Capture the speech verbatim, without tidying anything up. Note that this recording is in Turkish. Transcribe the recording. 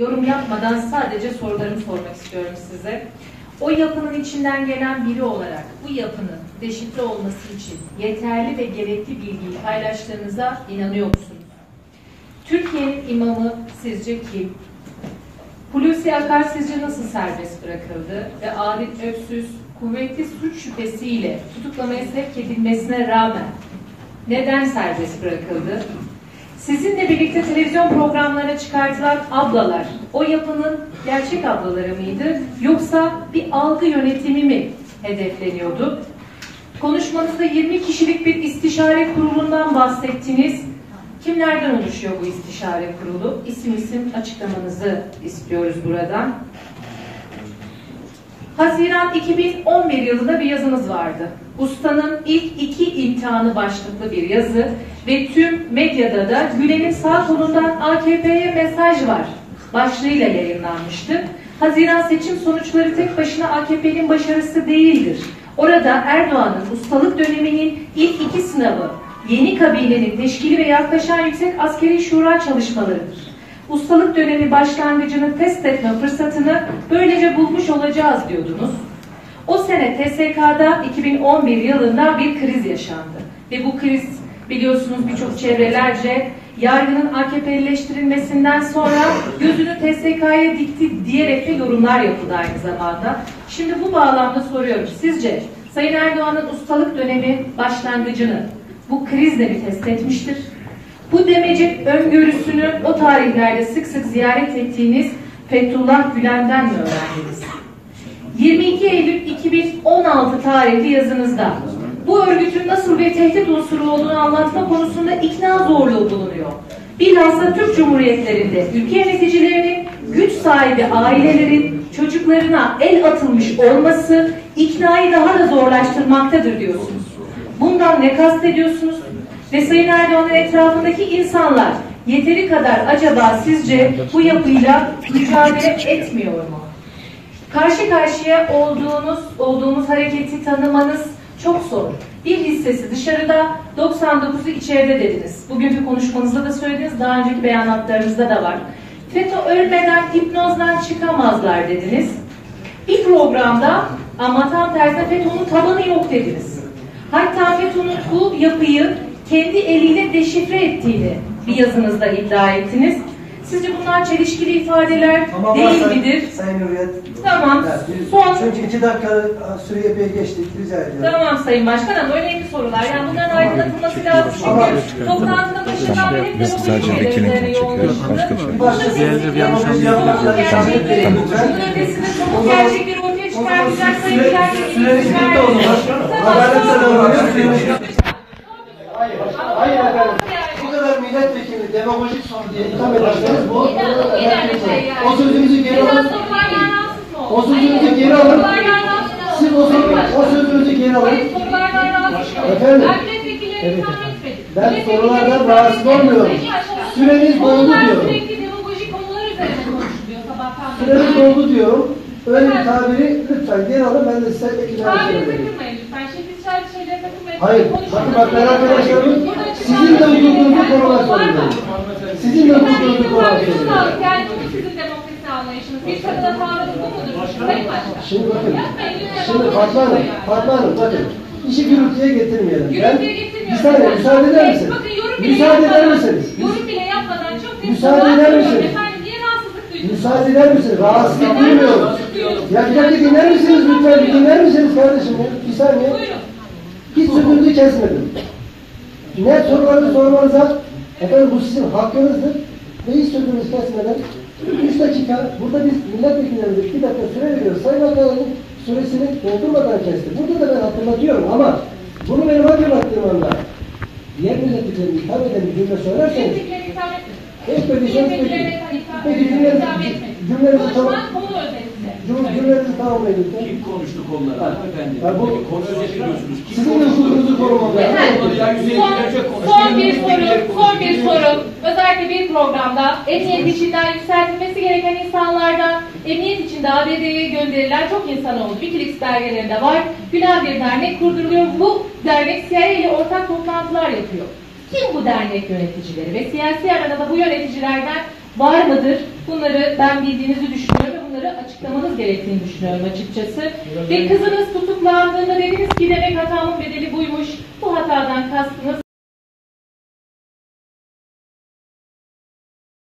Yorum yapmadan sadece sorularımı sormak istiyorum size. O yapının içinden gelen biri olarak bu yapının deşifre olması için yeterli ve gerekli bilgiyi paylaştığınıza inanıyor musunuz? Türkiye'nin imamı sizce kim? Hulusi Akar sizce nasıl serbest bırakıldı ve Adil Öksüz kuvvetli suç şüphesiyle tutuklamaya sevk edilmesine rağmen neden serbest bırakıldı? Sizinle birlikte televizyon programlarına çıkartılan ablalar, o yapının gerçek ablaları mıydı yoksa bir algı yönetimi mi hedefleniyordu? Konuşmanızda yirmi kişilik bir istişare kurulundan bahsettiniz. Kimlerden oluşuyor bu istişare kurulu? İsim isim açıklamanızı istiyoruz buradan. Haziran iki bin on bir yılında bir yazınız vardı. Ustanın ilk iki imtihanı başlıklı bir yazı ve tüm medyada da Gülen'in sağ kolundan A K P'ye mesaj var başlığıyla yayınlanmıştı. Haziran seçim sonuçları tek başına A K P'nin başarısı değildir. Orada Erdoğan'ın ustalık döneminin ilk iki sınavı yeni kabinenin teşkili ve yaklaşan yüksek askeri şura çalışmalarıdır. Ustalık dönemi başlangıcını test etme fırsatını böylece bulmuş olacağız diyordunuz. O sene T S K'da iki bin on bir yılında bir kriz yaşandı. Ve bu kriz biliyorsunuz birçok çevrelerce yargının A K P'leştirilmesinden sonra gözünü T S K'ya dikti diyerek de yorumlar yapıldı aynı zamanda. Şimdi bu bağlamda soruyorum. Sizce Sayın Erdoğan'ın ustalık dönemi başlangıcını bu krizle mi test etmiştir? Bu demeci öngörüsünü o tarihlerde sık sık ziyaret ettiğiniz Fethullah Gülen'den mi öğrendiniz? yirmi iki Eylül iki bin on altı tarihli yazınızda bu örgütün nasıl bir tehdit unsuru olduğunu anlatma konusunda ikna zorluğu bulunuyor. Bilhassa Türk Cumhuriyetlerinde ülke yöneticilerinin, güç sahibi ailelerin çocuklarına el atılmış olması iknayı daha da zorlaştırmaktadır diyorsunuz. Bundan ne kastediyorsunuz? Ve Sayın Erdoğan'ın etrafındaki insanlar yeteri kadar acaba sizce bu yapıyla mücadele etmiyor mu? Karşı karşıya olduğunuz, olduğumuz hareketi tanımanız çok zor. Bir hissesi dışarıda, doksan dokuzu içeride dediniz. Bugünkü konuşmanızda da söylediniz, daha önceki beyanatlarınızda da var. FETÖ ölmeden hipnozdan çıkamazlar dediniz. Bir programda ama tam tersine FETÖ'nün tabanı yok dediniz. Hatta FETÖ'nün bu yapıyı kendi eliyle deşifre ettiğini bir yazınızda iddia ettiniz. Sizce bunlar çelişkili ifadeler tamam, değil sen, midir? Sayın Hürriyet. Tamam. Yani, son... Çünkü iki dakika süre epey geçti. Rica ediyorum. Tamam Sayın Başkanım. Önemli sorular. Yani bunların tamam, aydınlatılması lazım. Çünkü toplantının başından beri de bu ülkelere yoğunlaştı. Başka bir yerde bir yanlış anlayabilirsiniz. Bunun ötesinde somut gerçekleri ortaya çıkartacak sayın ilerleyebiliriz. Süre bitti oldu başkanım. Tamam. Demagojik soru diye hitap ederseniz bu o sözümüzü geri alın. O sözümüzü geri alın. Siz o sözümüzü geri alın. Efendim? Ben sorulardan rahatsız olmuyorum. Süreniz doldu diyorum. Süreniz doldu diyorum. Öyle bir tabiri lütfen geri alın. Ben de size ekran söyleyeyim. Hayır, bakın bak ben arkadaşlarım sizin de uygulduğunuz konular sorunlar. Sizin de uygulduğunuz konular sorunlar. Yani bu sizin demokrasi anlayışınız. Bir kadın hatalı bu mudur? Hayır başka. Şimdi bakın, şimdi Fatma Hanım, Fatma Hanım bakın. İşi gürültüye getirmeyelim. Gürültüye getirmeyelim. Bir saniye, müsaade eder misiniz? Bakın yorum bile yapmadan, yorum bile yapmadan çok net sorular soruyorum. Efendim niye rahatsızlık duydunuz? Müsaade eder misiniz? Rahatsızlık duymuyorum. Ya bir dakika dinler misiniz lütfen? Dinler misiniz kardeşim? Bir saniye. Hiç sözünüzü kesmedim. Ne sorularını sormanıza, efendim bu sizin hakkınızdır ve hiç sözünüzü kesmeden üç dakika, burada biz milletvekillerimiz iki dakika süre veriyoruz. Sayın Bakan'ın süresini doldurmadan kesti. Burada da ben hatırlatıyorum ama bunu benim hatırlattığım anda yer milletvekillerine hitap eden bir cümle söylerseniz milletvekillerine hitap etmez. Peki cümlenizi tamamlayın lütfen. Kim konuştu konuları? Efendim, konu özellikle diyorsunuz. Sizin de hukukunuzu korumalı. Son bir soru, son bir soru. Özellikle bir programda emniyet içinden yükseltilmesi gereken insanlardan emniyet içinde A B D'ye gönderilen çok insan oldu. WikiLeaks belgelerinde var. Gülen bir dernek kurduruluyor. Bu dernek C I A ile ortak toplantılar yapıyor. Kim bu dernek yöneticileri ve siyasi arada da bu yöneticilerden var mıdır? Bunları ben bildiğinizi düşünüyorum ve bunları açıklamanız gerektiğini düşünüyorum açıkçası. Ve kızınız tutuklandığında dediniz ki demek hatamın bedeli buymuş, bu hatadan kastınız